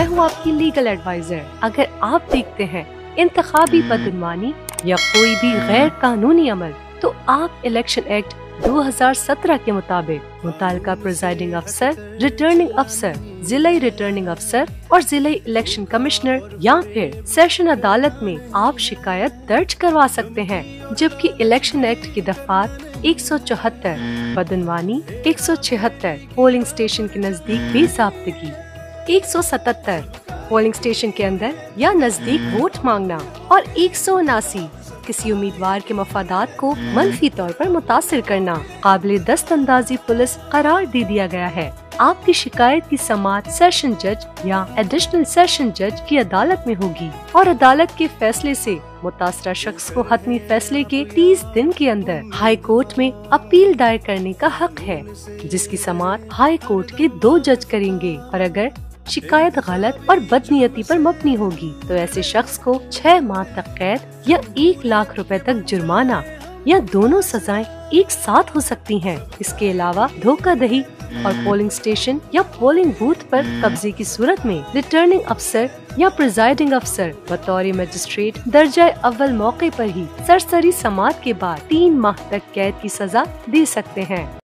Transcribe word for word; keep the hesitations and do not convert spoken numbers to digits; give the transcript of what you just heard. मैं हूँ आपकी लीगल एडवाइजर। अगर आप देखते हैं इंतखाबी बदनवानी या कोई भी गैर कानूनी अमल, तो आप इलेक्शन एक्ट दो हज़ार सत्रह के मुताबिक मुतालका प्रिजाइडिंग अफसर, रिटर्निंग अफसर, जिला रिटर्निंग अफसर और जिला इलेक्शन कमिश्नर या फिर सेशन अदालत में आप शिकायत दर्ज करवा सकते हैं। जबकि इलेक्शन एक्ट की दफात एक सौ चौहत्तर, बदनवानी एक सौ छिहत्तर, पोलिंग स्टेशन के नजदीक बेज़ाब्तगी, एक सौ सतहत्तर, पोलिंग स्टेशन के अंदर या नजदीक वोट मांगना और एक सौ उनासी, किसी उम्मीदवार के मफादात को मनफी तौर पर मुतासिर करना काबिले दस्त अंदाजी पुलिस करार दे दिया गया है। आपकी शिकायत की समाअत सेशन जज या एडिशनल सेशन जज की अदालत में होगी और अदालत के फैसले से मुतासरा शख्स को हतमी फैसले के तीस दिन के अंदर हाई कोर्ट में अपील दायर करने का हक है, जिसकी समाअत हाई कोर्ट के दो जज करेंगे। और अगर शिकायत गलत और बदनीयती पर मबनी होगी तो ऐसे शख्स को छह माह तक कैद या एक लाख रुपए तक जुर्माना या दोनों सजाएं एक साथ हो सकती हैं। इसके अलावा धोखाधड़ी और पोलिंग स्टेशन या पोलिंग बूथ पर कब्जे की सूरत में रिटर्निंग अफसर या प्रिजाइडिंग अफसर बतौर मजिस्ट्रेट दर्जा अव्वल मौके पर ही सरसरी समाअत के बाद तीन माह तक कैद की सजा दे सकते हैं।